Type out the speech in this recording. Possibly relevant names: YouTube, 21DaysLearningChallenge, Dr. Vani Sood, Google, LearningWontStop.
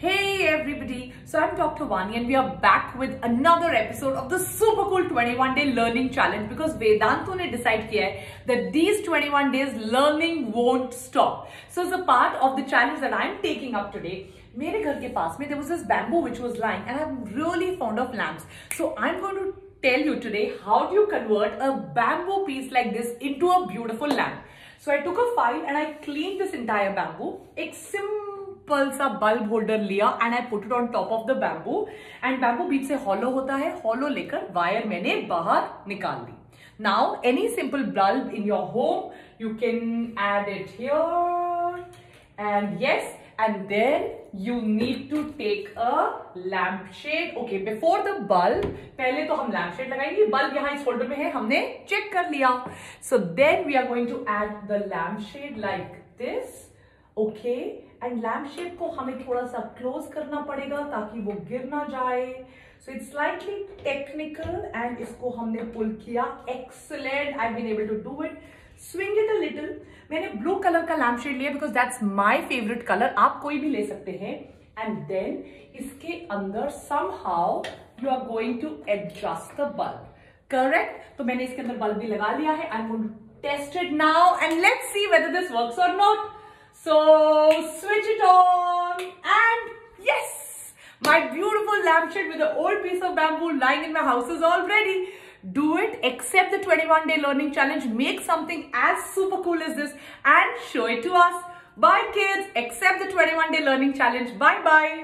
Hey everybody, so I'm Dr. Vani and we are back with another episode of the super cool 21 day learning challenge because Vedantu ne decide kiya hai that these 21 days learning won't stop. So as a part of the challenge that I'm taking up today, mere ghar ke paas mein there was this bamboo which was lying and I'm really fond of lamps. So I'm going to tell you today how do you convert a bamboo piece like this into a beautiful lamp. So I took a file and I cleaned this entire bamboo. Simple सा bulb holder लिया and I put it on top of the bamboo and bamboo बीच से hollow होता है. Hollow लेकर wire मैंने बाहर निकाल दी. Now any simple bulb in your home you can add it here and yes and then you need to take a lamp shade. Okay, before the bulb पहले तो हम लैम्प शेड लगाएंगे. Bulb यहाँ इस होल्डर में है, हमने check कर लिया. So then we are going to add the lamp shade like this. Okay, and lamp shade को हमें थोड़ा सा क्लोज करना पड़ेगा ताकि वो गिर ना जाए. So it's slightly technical and इसको हमने पुल किया. Excellent, I have been able to do it. Swing it a little. मैंने ब्लू कलर का लैम्प शेड लिया because that's my favourite colour. आप कोई भी ले सकते हैं. एंड देन इसके अंदर somehow you are going to adjust the bulb. Correct, तो मैंने इसके अंदर बल्ब भी लगा लिया है. I am going to test it now and let's see whether this works or not. So switch it on and yes, my beautiful lamp shade with the old piece of bamboo lying in my house is all ready. Do it, accept the 21 day learning challenge, make something as super cool as this and show it to us. Bye kids, accept the 21 day learning challenge. Bye bye.